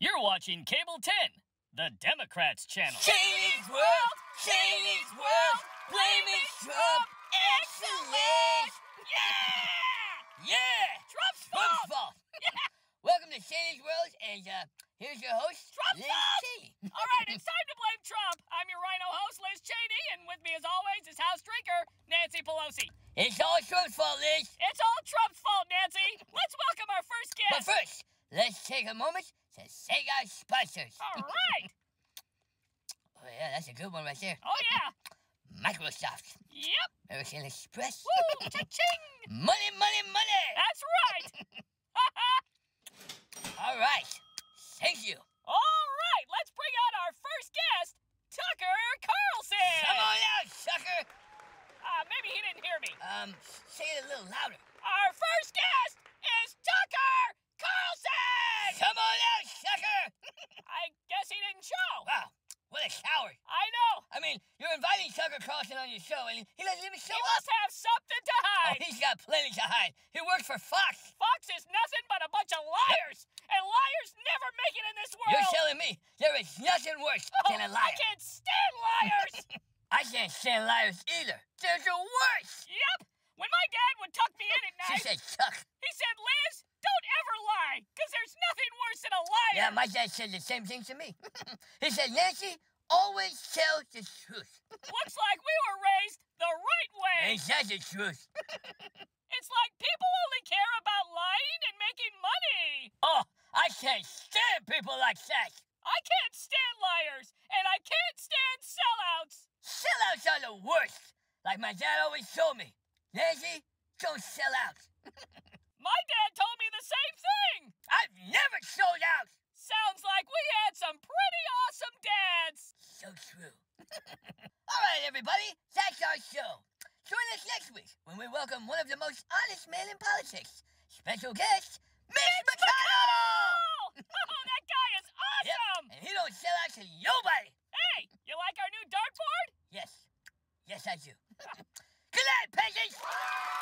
You're watching Cable 10, the Democrats' channel. Cheney's World! Cheney's World! Blame it, Trump! Excellent! Yeah! Yeah! Trump's fault! Yeah! Welcome to Cheney's World, and here's your host, Liz Cheney. All right, it's time to blame Trump. I'm your rhino host, Liz Cheney, and with me as always is house drinker, Nancy Pelosi. It's all Trump's fault, Liz. It's all Trump's fault, Nancy. Let's welcome our first guest. But first, let's take a moment to thank our sponsors. All right. Oh, yeah, that's a good one right there. Oh, yeah. Microsoft. Yep. American Express. Woo, cha-ching. Money, money, money. That's right. All right. Thank you. All right, let's bring out our first guest, Tucker Carlson. Come on out, Tucker. Maybe he didn't hear me. Say it a little louder. Our first guest is Tucker Carlson. Come on out, Tucker. I guess he didn't show. Wow, what a coward. I know. I mean, you're inviting Tucker Carlson on your show, and he doesn't even show up. He must have something to hide. Oh, he's got plenty to hide. He works for Fox. Fox is nothing but a bunch of liars. And liars never make it in this world. You're telling me there is nothing worse than a liar. I can't stand liars. I can't stand liars either. They're the worst. Yep. When my dad would tuck me in at night. She said tuck. He said, Liz, don't ever lie, because there's nothing worse than a liar. Yeah, my dad said the same thing to me. He said, Nancy, always tell the truth. Looks like we were raised the right way. Ain't that the truth? It's like people only care about lying and making money. Oh, I can't stand people like that. I can't stand liars, and I can't stand sellouts. Sellouts are the worst. Like my dad always told me, Nancy, don't sell out. My dad told me the same thing. I've never sold out. Sounds like we had some pretty awesome dads. So true. All right, everybody, that's our show. Join us next week when we welcome one of the most honest men in politics, special guest, Mitch McConnell! Oh, that guy is awesome! Yep. And he don't sell out to nobody. Hey, you like our new dartboard? Yes. Yes, I do. Good night, peasants!